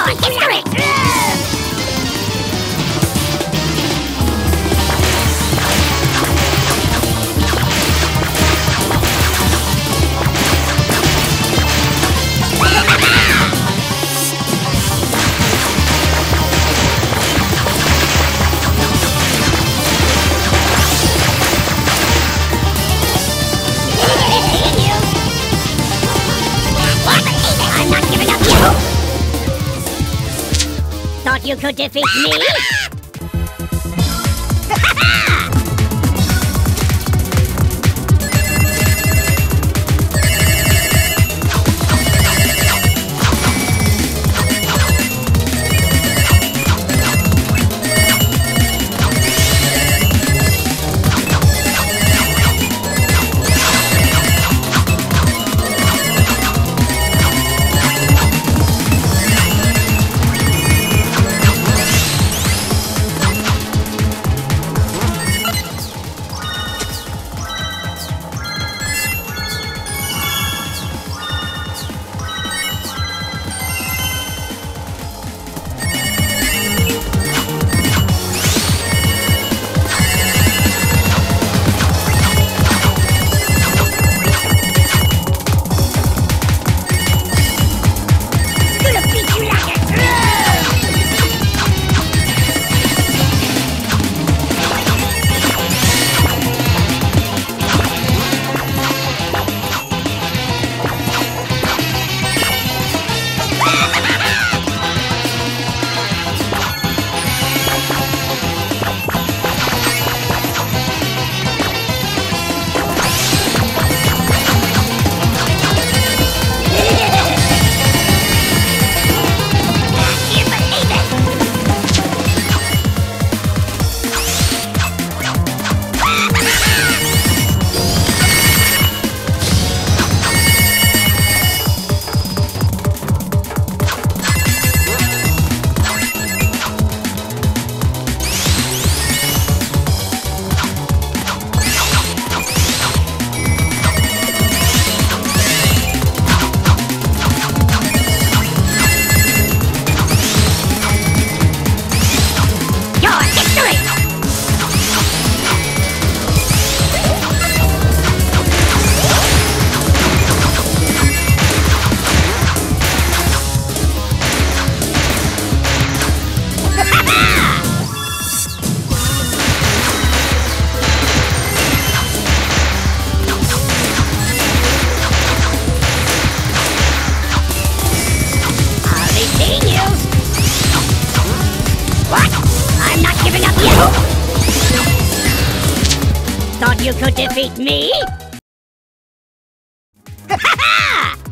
on, get through it! You could defeat me? Thought you could defeat me? Ha ha ha!